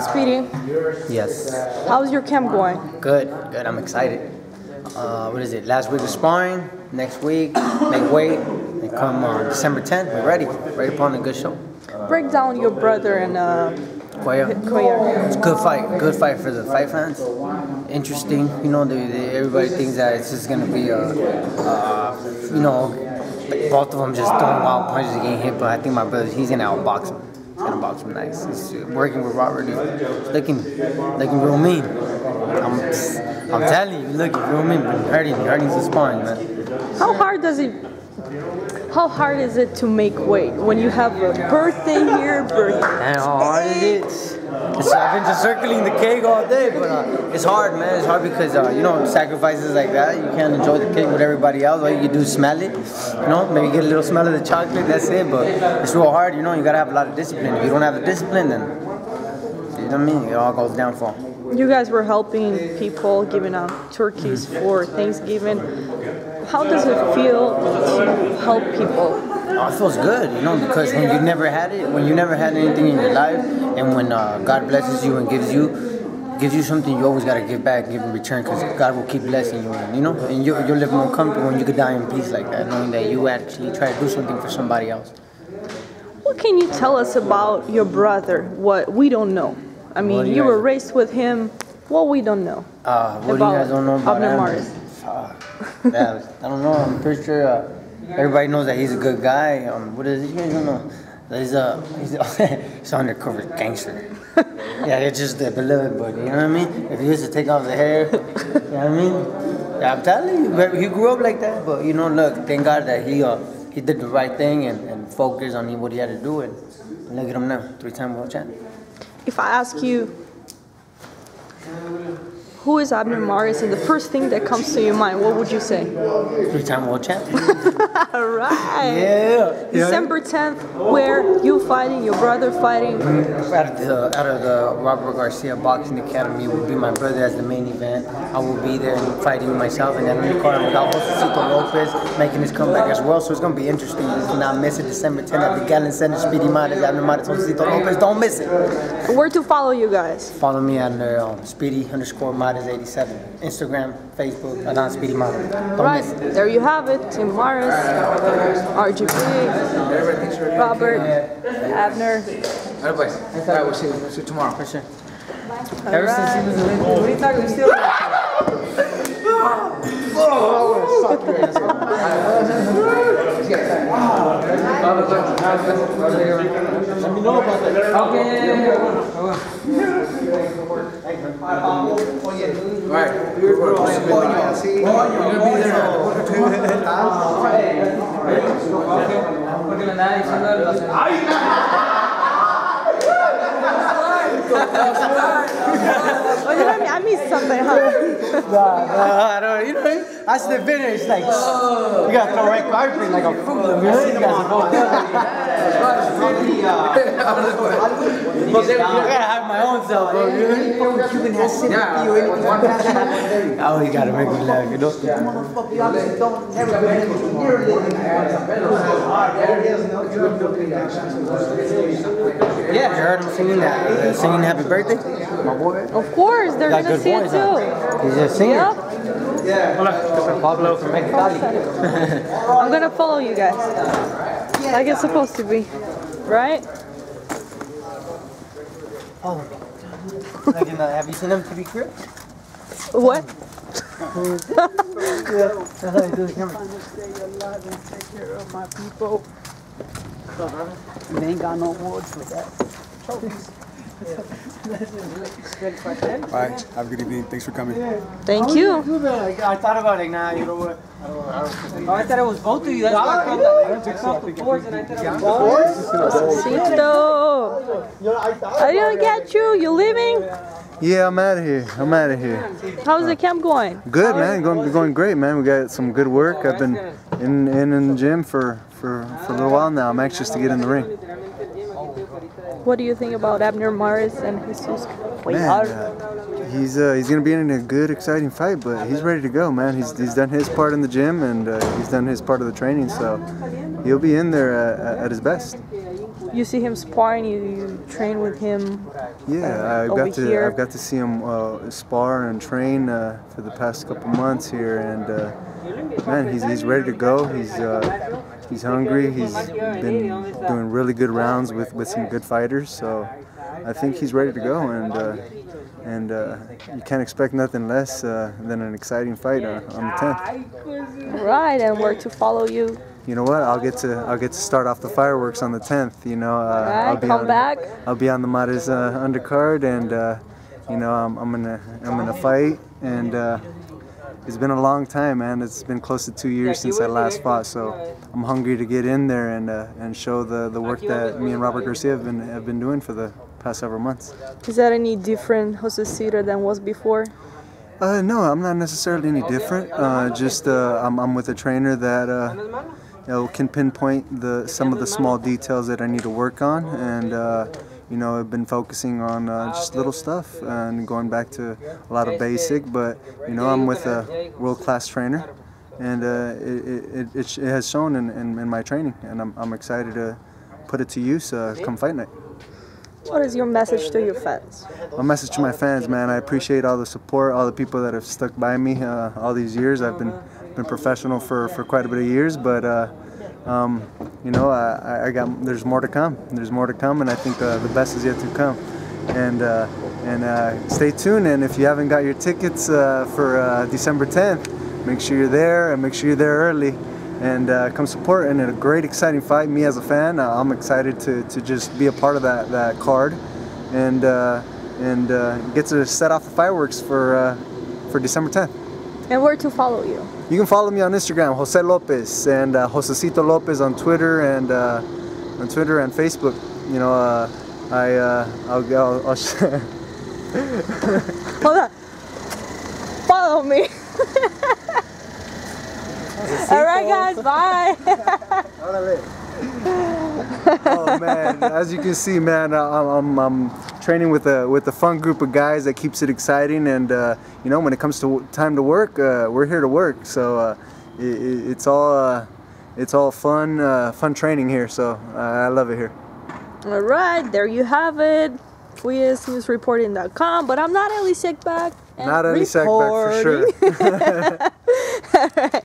Speedy. Yes. How's your camp going? Good, good. I'm excited. What is it? Last week was sparring. Next week, make weight. And come December 10th, we're ready. Ready for a good show. Break down your brother and Koya. It's a good fight. Good fight for the fight fans. Interesting. You know, everybody thinks that it's just gonna be you know, both of them just throwing wild punches and getting hit. But I think my brother, he's gonna outbox him. He's gonna box him nice. He's working with Robert, dude. Looking real mean. I'm telling you, look, real mean. Hurting's a sparring, man. How hard is it to make weight when you have a birthday here, And how hard it is. I've been just circling the cake all day, but it's hard, man. It's hard because, you know, sacrifices like that, you can't enjoy the cake with everybody else. All you do is smell it, you know, maybe get a little smell of the chocolate, that's it. But it's real hard, you know, you got to have a lot of discipline. If you don't have the discipline, then, you know what I mean, it all goes downfall. You guys were helping people, giving out turkeys for Thanksgiving. How does it feel to help people? Oh, it feels good, you know, because when you never had it, when you never had anything in your life, and when God blesses you and gives you something, you always got to give back and give in return, because God will keep blessing you, you know? And you'll live more comfortable when you could die in peace like that, knowing that you actually try to do something for somebody else. What can you tell us about your brother, what we don't know? I mean, you were raised with him, what we don't know. What do you guys don't know about Abner Mares? Yeah, I don't know. I'm pretty sure everybody knows that he's a good guy. What is it? You guys don't know. He's an undercover gangster. Yeah, it's just the beloved buddy. You know what I mean? If he used to take off the hair, you know what I mean? I'm telling you, he grew up like that. But you know, look, thank God that he did the right thing and focused on what he had to do. And look at him now, three-time world champ. If I ask you, who is Abner Mares, and the first thing that comes to your mind, what would you say? Three-time world champion. All right. Yeah. December 10th, where you fighting, your brother fighting. Out of the Robert Garcia Boxing Academy will be my brother as the main event. I will be there fighting myself, and then on the card with Josesito Lopez making his comeback as well. So it's going to be interesting. You do not miss it. December 10th at the Gallant Center, Speedy Mares, Abner Mares, Josesito Lopez. Don't miss it. Where to follow you guys? Follow me on there, Speedy_Mares. Is 87. Instagram, Facebook, Adan Speedy Mares. Right, there you have it. Team Mares, RGP, Robert, Abner. I will see you tomorrow for sure. Ever since he was a little, what are you talking? Let me know about that. Okay. Alright, beautiful. I missed something, huh? I don't, you know, I still finish, like, you gotta throw red carpet like a fool. I gotta have my own self, bro. I always gotta make me laugh, you know? Yeah, you heard him singing that, singing Happy Birthday, my boy. Of course, they're gonna see it too. He's a singer. Yeah. Pablo from Mexicali. I'm gonna follow you guys, like it's supposed to be, right? Oh, have you seen them to be grip? What? That's how you do it. I'm trying to stay alive and take care of my people. They ain't got no words for that. Alright, have a good evening. Thanks for coming. Thank you. I thought about it now. You know what? I thought it was both of you. That's why I called the fours and I thought it was both. Josesito, I didn't get you. You leaving? Yeah, I'm out of here. I'm out of here. How's the camp going? Good, man. Going great, man. We got some good work. I've been in the gym for a little while now. I'm anxious to get in the ring. What do you think about Abner Mares and Jesus? Man, he's gonna be in a good, exciting fight, but he's ready to go, man. He's done his part in the gym and he's done his part of the training, so he'll be in there at his best. you see him sparring, you train with him. Yeah, I've got to see him spar and train for the past couple months here, and man, he's ready to go. He's hungry. He's been doing really good rounds with some good fighters, so I think he's ready to go, and you can't expect nothing less than an exciting fight on the 10th. All right, and where to follow you? You know what? I'll get to start off the fireworks on the 10th. You know, I'll be on the Mares undercard, and you know, I'm gonna fight, and it's been a long time, man. It's been close to 2 years since I last fought, so I'm hungry to get in there and show the work that me and Robert Garcia have been doing for the past several months. Is that any different Josesito than was before? No, I'm not necessarily any different. I'm with a trainer that. You know, can pinpoint some of the small details that I need to work on, and you know, I've been focusing on just little stuff and going back to a lot of basic. But you know, I'm with a world-class trainer, and it has shown in my training, and I'm excited to put it to use come fight night. What is your message to your fans? My message to my fans, man, I appreciate all the support, all the people that have stuck by me all these years. I've been professional for quite a bit of years, but you know, there's more to come. There's more to come, and I think the best is yet to come. And stay tuned. And if you haven't got your tickets for December 10th, make sure you're there, and make sure you're there early, and come support. And a great, exciting fight. Me as a fan, I'm excited to just be a part of that card, and get to set off the fireworks for December 10th. And where to follow you? You can follow me on Instagram, Jose Lopez, and Josesito Lopez on Twitter, and Facebook. You know, Hold on. Follow me. All right, guys. Bye. Oh man, as you can see, man, I'm training with a fun group of guys that keeps it exciting, and you know, when it comes to time to work, we're here to work, so it's all fun training here, so I love it here. All right, there you have it. FuyesNewsReporting.com, but I'm not Elie Seckbach. Not Elie Seckbach for sure. All right.